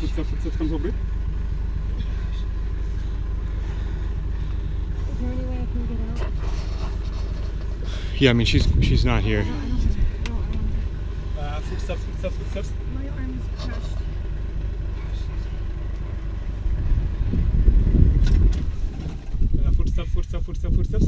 What's comes over? Is there any way I can get out? Yeah, I mean she's not here. Footsteps. My arm is crushed. Footsteps. Footsteps.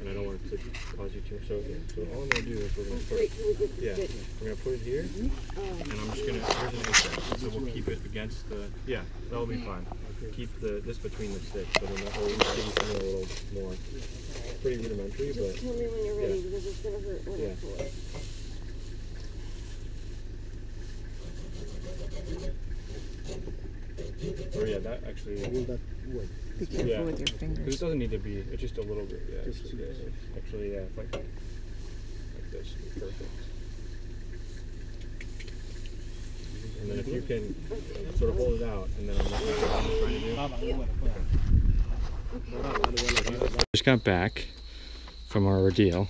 And I don't want to cause you too much. So all I'm going to do is we're going to put it here, and I'm just going to so we'll keep it against the, yeah, that'll be fine. Keep the this between the sticks, so then that whole thing kind of a little more, pretty rudimentary, but just tell me when you're ready, yeah. Because it's going to hurt when I pull it. Or yeah, that actually. Be careful with your fingers. It doesn't need to be. It's just a little bit. Yeah. Just actually, yeah. Like this would be perfect. And then if you can sort of hold it out, and then I'm not sure what I'm trying to do. Okay. Just got back from our ordeal.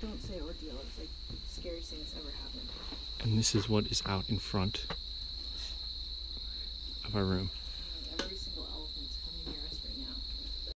Don't say ordeal. It's like the scariest thing that's ever happened. And this is what is out in front of our room.